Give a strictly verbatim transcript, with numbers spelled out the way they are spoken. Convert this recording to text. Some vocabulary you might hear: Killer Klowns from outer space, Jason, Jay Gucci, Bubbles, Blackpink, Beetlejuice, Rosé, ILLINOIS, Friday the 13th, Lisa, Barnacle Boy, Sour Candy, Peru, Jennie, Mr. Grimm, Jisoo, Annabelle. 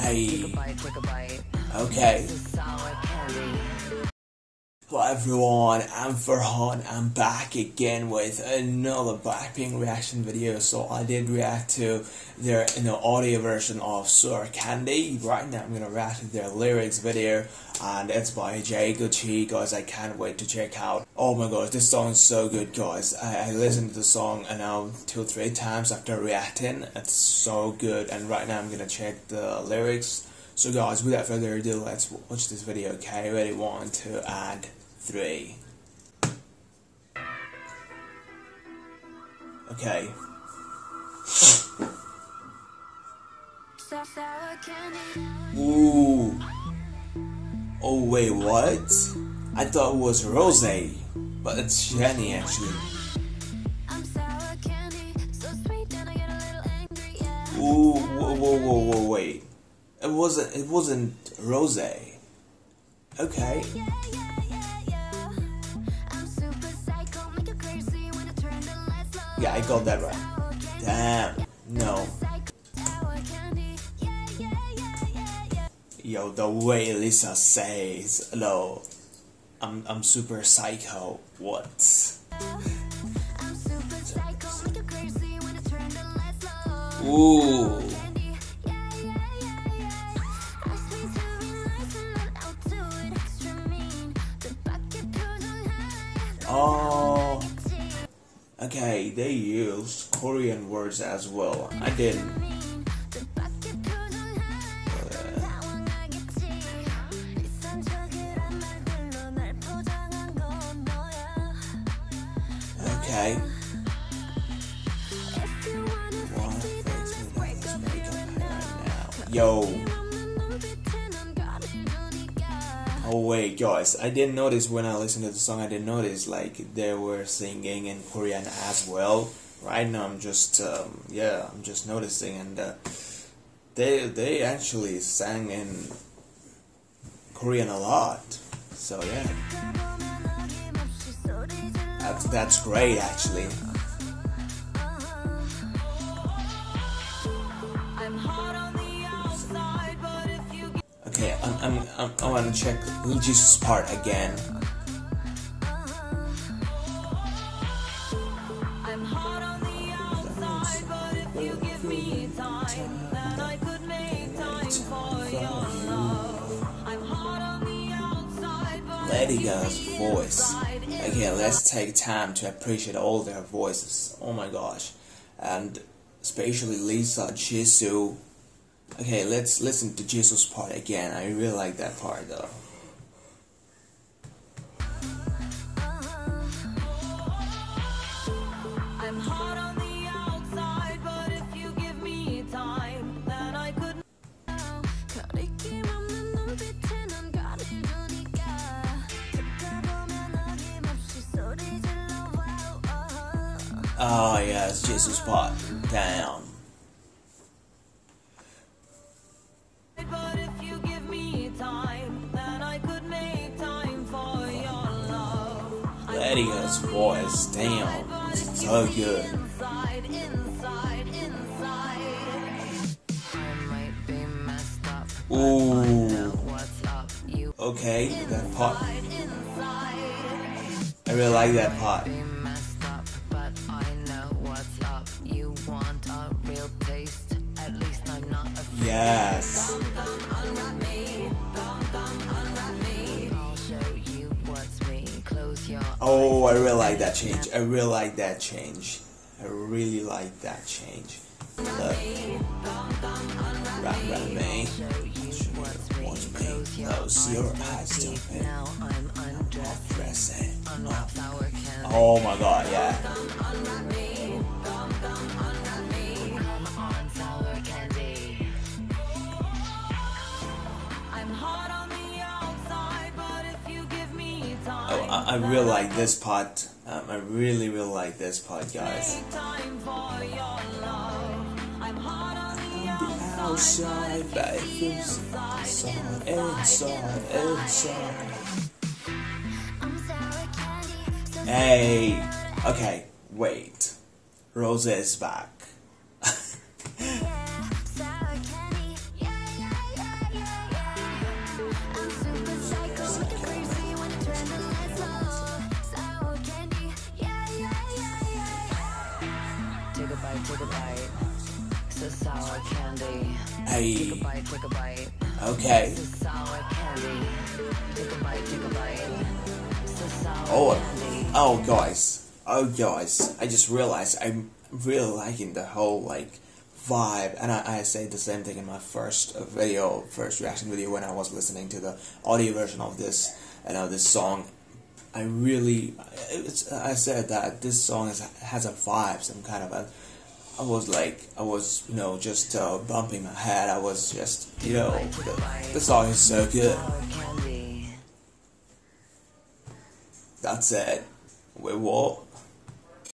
Hey. Take a bite, take a bite. Okay. This is Sour Candy. Hello everyone, I'm Farhan. I'm back again with another Blackpink reaction video. So I did react to their you know, audio version of Sour Candy. Right now I'm going to react to their lyrics video, and it's by Jay Gucci. Guys, I can't wait to check out. Oh my gosh, this song is so good, guys. I, I listened to the song and now two or three times after reacting. It's so good, and right now I'm going to check the lyrics. So guys, without further ado, let's watch this video, okay? Ready, one, two, and... three. Okay. Ooh. Oh wait, what? I thought it was Rosé, but it's Jennie actually. Ooh, whoa, whoa, whoa, whoa, wait. It wasn't. It wasn't Rosé. Okay. Yeah, I got that right. Damn. No. Yo, the way Lisa says, hello, I'm, I'm super psycho. What? Ooh. Oh. Okay, they use Korean words as well. I didn't. Uh, okay. Yo. Oh wait, guys, I didn't notice when I listened to the song, I didn't notice like they were singing in Korean as well. Right now I'm just, um, yeah, I'm just noticing, and uh, they, they actually sang in Korean a lot, so yeah, that's, that's great actually. Okay, I'm, I'm, I'm, I want to check Jisoo's part again. I'm hard on the outside, but if you give me time, then I could make time for your love. I'm hard on the outside, but Lady Gaga's voice. Okay, let's take time to appreciate all their voices. Oh my gosh, and especially Lisa, Jisoo. Okay, let's listen to Jisoo's part again. I really like that part though. I'm hard on the outside, but if you give me time, then I could. Oh yeah, it's Jisoo's part. Damn. His voice, damn, it's so good. Inside, inside, inside. Ooh, okay, that part. I really like that part. Yes. Oh, I really like that change. I really like that change. I really like that change. Look. Wrap around me. Watch me. Close your eyes open. I'm undressing. Oh my god, yeah. I really like this part. Um, I really, really like this part, guys. Outside, inside, inside, inside. Hey, okay, wait. Rosé is back. to Sour Candy. Hey. Take a bite, take a bite. Okay. Oh, oh guys, oh guys, I just realized I'm really liking the whole like vibe, and I, I said the same thing in my first video, first reaction video when I was listening to the audio version of this, you know, this song. I really, it's, I said that this song is, has a vibe, some kind of a, I was like, I was, you know, just uh, bumping my head, I was just, you know, the, the song is so good. That's it. Wait, what?